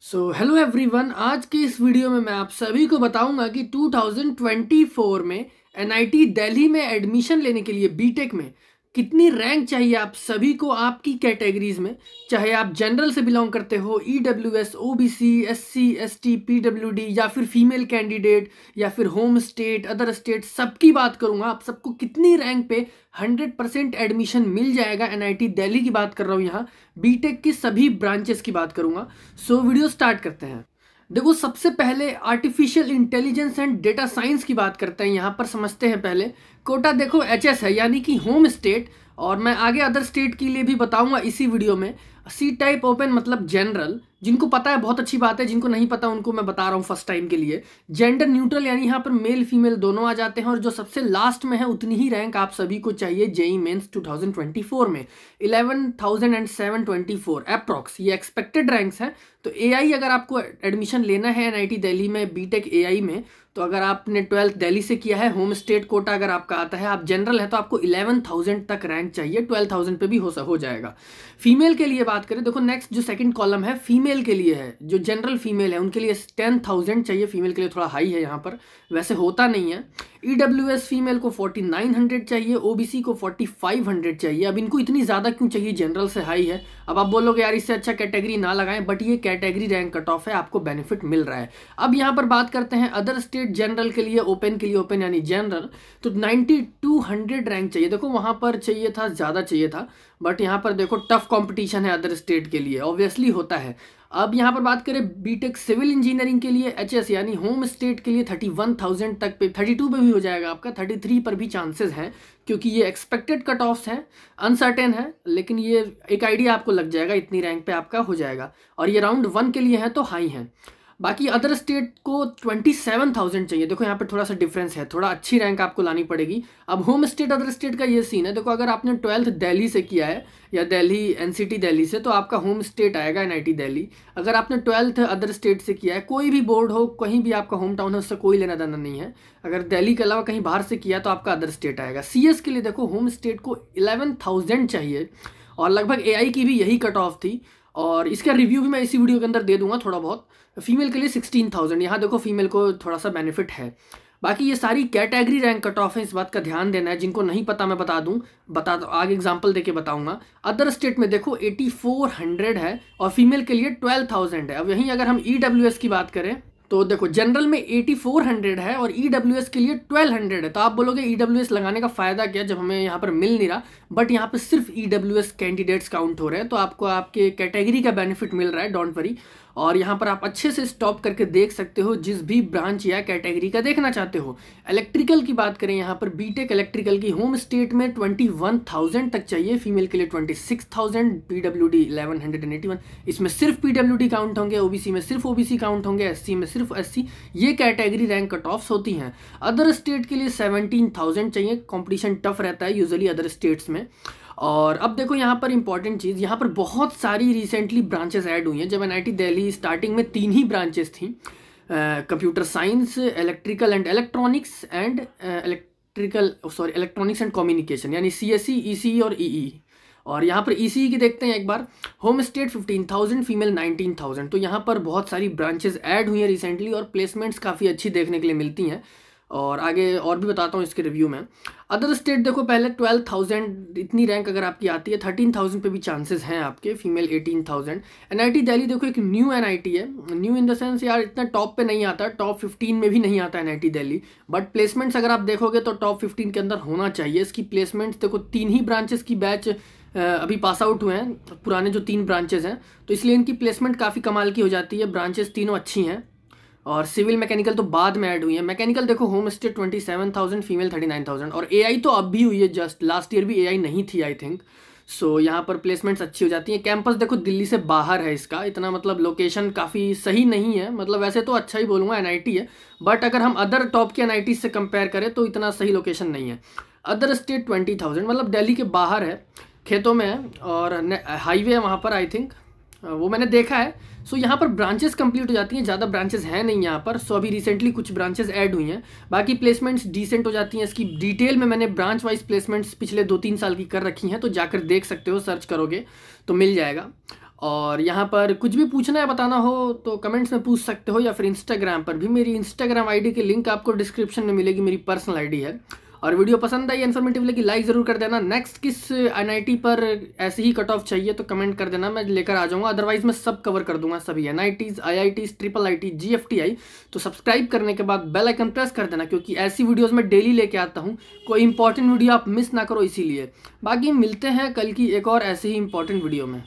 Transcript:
So hello everyone, आज के इस वीडियो में मैं आप सभी को बताऊंगा कि 2024 में NIT दिल्ली में एडमिशन लेने के लिए बीटेक में कितनी रैंक चाहिए आप सभी को आपकी कैटेगरीज में, चाहे आप जनरल से बिलोंग करते हो, EWS, OBC, SC, ST, PWD या फिर फीमेल कैंडिडेट या फिर होम स्टेट, अदर स्टेट, सबकी बात करूंगा। आप सबको कितनी रैंक पे 100% एडमिशन मिल जाएगा। NIT दिल्ली की बात कर रहा हूँ, यहाँ बीटेक के सभी ब्रांचेस की बात करूँगा। सो वीडियो स्टार्ट करते हैं। देखो, सबसे पहले artificial intelligence and data science की बात करते हैं, यहाँ पर समझते हैं। पहले कोटा देखो HS है, यानी कि होम स्टेट, और मैं आगे अदर स्टेट के लिए भी बताऊंगा इसी वीडियो में। C टाइप ओपन मतलब जनरल, जिनको पता है बहुत अच्छी बात है, जिनको नहीं पता उनको मैं बता रहा हूँ फर्स्ट टाइम के लिए। जेंडर न्यूट्रल, यानी यहाँ पर मेल फीमेल दोनों आ जाते हैं। और जो सबसे लास्ट में है उतनी ही रैंक आप सभी को चाहिए JEE मेंस 2024 में 11,724 अप्रॉक्स, ये एक्सपेक्टेड रैंक्स हैं। तो AI अगर आपको एडमिशन लेना है NIT दिल्ली में बीटेक AI में, तो अगर आपने 12th दिल्ली से किया है, होम स्टेट कोटा अगर आपका आता है, आप जनरल है, तो आपको 11,000 तक रैंक चाहिए। 12,000 पे भी हो जाएगा। फीमेल के लिए बात करें, देखो नेक्स्ट जो सेकंड कॉलम है फीमेल के लिए है, जो जनरल फीमेल है उनके लिए 10,000 चाहिए। फीमेल के लिए थोड़ा हाई है यहाँ पर, वैसे होता नहीं है। EWS फीमेल को 4,900 चाहिए, OBC को 4,500 चाहिए। अब इनको इतनी ज़्यादा क्यों चाहिए, जनरल से हाई है। अब आप बोलोगे यार इससे अच्छा कैटेगरी ना लगाएं, बट ये कैटेगरी रैंक कट ऑफ है, आपको बेनिफिट मिल रहा है। अब यहाँ पर बात करते हैं अदर स्टेट जनरल के लिए, ओपन यानी जनरल, तो 9,200 रैंक चाहिए। देखो वहाँ पर चाहिए था, ज़्यादा चाहिए था, बट यहाँ पर देखो टफ कॉम्पिटिशन है अदर स्टेट के लिए, ऑब्वियसली होता है। अब यहाँ पर बात करें बीटेक सिविल इंजीनियरिंग के लिए HS यानी होम स्टेट के लिए 31,000 तक पे, 32 पे भी हो जाएगा आपका, 33 पर भी चांसेस हैं, क्योंकि ये एक्सपेक्टेड कट ऑफ्स हैं, अनसर्टेन है, लेकिन ये एक आइडिया आपको लग जाएगा इतनी रैंक पे आपका हो जाएगा। और ये राउंड 1 के लिए है तो हाई है। बाकी अदर स्टेट को 27,000 चाहिए। देखो यहाँ पर थोड़ा सा डिफरेंस है, थोड़ा अच्छी रैंक आपको लानी पड़ेगी। अब होम स्टेट अदर स्टेट का ये सीन है, देखो अगर आपने 12th दिल्ली से किया है या दिल्ली NCT दिल्ली से, तो आपका होम स्टेट आएगा NIT दिल्ली। अगर आपने 12th अदर स्टेट से किया है, कोई भी बोर्ड हो, कहीं भी आपका होम टाउन है, उससे कोई लेना देना नहीं है। अगर दिल्ली के अलावा कहीं बाहर से किया तो आपका अदर स्टेट आएगा। CS के लिए देखो होम स्टेट को 11,000 चाहिए, और लगभग AI की भी यही कट ऑफ थी, और इसका रिव्यू भी मैं इसी वीडियो के अंदर दे दूंगा थोड़ा बहुत। फीमेल के लिए 16,000, यहाँ देखो फीमेल को थोड़ा सा बेनिफिट है। बाकी ये सारी कैटेगरी रैंक कट ऑफ है, इस बात का ध्यान देना है। जिनको नहीं पता मैं बता दूँ, आगे एग्जांपल देके बताऊंगा। अदर स्टेट में देखो 8,400 है, और फीमेल के लिए 12,000 है। अब यहीं अगर हम EWS की बात करें, तो देखो जनरल में 8,400 है और EWS के लिए 1,200 है। तो आप बोलोगे EWS लगाने का फ़ायदा क्या जब हमें यहाँ पर मिल नहीं रहा, बट यहाँ पर सिर्फ EWS कैंडिडेट्स काउंट हो रहे हैं, तो आपको आपके कैटेगरी का बेनिफिट मिल रहा है, डोंट वरी। और यहाँ पर आप अच्छे से स्टॉप करके देख सकते हो जिस भी ब्रांच या कैटेगरी का देखना चाहते हो। इलेक्ट्रिकल की बात करें, यहाँ पर बीटेक इलेक्ट्रिकल की होम स्टेट में 21,000 तक चाहिए, फीमेल के लिए 26,000, PWD 1,181, इसमें सिर्फ PWD काउंट होंगे, OBC में सिर्फ OBC काउंट होंगे, SC में सिर्फ SC, ये कैटेगरी रैंक कट ऑफ्स होती हैं। अदर स्टेट के लिए 17,000 चाहिए, कॉम्पिटिशन टफ रहता है यूजुअली अदर स्टेट्स में। और अब देखो यहाँ पर इंपॉर्टेंट चीज़, यहाँ पर बहुत सारी रिसेंटली ब्रांचेस ऐड हुई हैं। जब NIT दिल्ली स्टार्टिंग में 3 ही ब्रांचेस थी, computer science, electrical and electronics and electronics and communication, यानी CSE, ECE और EE। और यहाँ पर ECE की देखते हैं एक बार, होम स्टेट 15,000, फीमेल 19,000। तो यहाँ पर बहुत सारी ब्रांचेस ऐड हुई हैं रिसेंटली, और प्लेसमेंट्स काफ़ी अच्छी देखने के लिए मिलती हैं, और आगे और भी बताता हूँ इसके रिव्यू में। अदर स्टेट देखो पहले 12,000 इतनी रैंक अगर आपकी आती है, 13,000 पे भी चांसेस हैं आपके, फीमेल 18,000। NIT दिल्ली देखो एक न्यू NIT है, न्यू इन द सेंस यार इतना टॉप पे नहीं आता, टॉप 15 में भी नहीं आता NIT दिल्ली, बट प्लेसमेंट्स अगर आप देखोगे तो टॉप 15 के अंदर होना चाहिए। इसकी प्लेसमेंट्स देखो 3 ही ब्रांचेस की बैच अभी पास आउट हुए हैं, पुराने जो 3 ब्रांचेज हैं, तो इसलिए इनकी प्लेसमेंट काफ़ी कमाल की हो जाती है। ब्रांचेज तीनों अच्छी हैं, और सिविल मैकेनिकल तो बाद में ऐड हुई है। मैकेनिकल देखो होम स्टेट 27,000, फीमेल 39,000, और AI तो अब भी हुई है, जस्ट लास्ट ईयर भी AI नहीं थी आई थिंक। सो यहाँ पर प्लेसमेंट्स अच्छी हो जाती हैं। कैंपस देखो दिल्ली से बाहर है इसका, इतना मतलब लोकेशन काफ़ी सही नहीं है, मतलब वैसे तो अच्छा ही बोलूँगा NIT है, बट अगर हम अदर टॉप के NIT से कंपेयर करें तो इतना सही लोकेशन नहीं है। अदर स्टेट 20,000, मतलब दिल्ली के बाहर है, खेतों में है, और हाईवे है वहाँ पर आई थिंक, वो मैंने देखा है। सो यहाँ पर ब्रांचेस कंप्लीट हो जाती हैं, ज़्यादा ब्रांचेस हैं नहीं यहाँ पर। सो अभी रिसेंटली कुछ ब्रांचेस ऐड हुई हैं, बाकी प्लेसमेंट्स डिसेंट हो जाती हैं। इसकी डिटेल में मैंने ब्रांच वाइज प्लेसमेंट्स पिछले 2-3 साल की कर रखी हैं, तो जाकर देख सकते हो, सर्च करोगे तो मिल जाएगा। और यहाँ पर कुछ भी पूछना है बताना हो तो कमेंट्स में पूछ सकते हो, या फिर इंस्टाग्राम पर भी। मेरी इंस्टाग्राम आईडी की लिंक आपको डिस्क्रिप्शन में मिलेगी, मेरी पर्सनल आईडी है। और वीडियो पसंद आई, इन्फॉर्मेटिव लगी, लाइक ज़रूर कर देना। नेक्स्ट किस एनआईटी पर ऐसे ही कट ऑफ चाहिए तो कमेंट कर देना, मैं लेकर आ जाऊँगा। अदरवाइज मैं सब कवर कर दूंगा, सभी NITs, IITs, triple IT, GFTI. तो सब्सक्राइब करने के बाद बेल आइकन प्रेस कर देना, क्योंकि ऐसी वीडियोज़ मैं डेली लेके आता हूँ। कोई इंपॉर्टेंट वीडियो आप मिस ना करो, इसीलिए। बाकी मिलते हैं कल की एक और ऐसे ही इंपॉर्टेंट वीडियो में।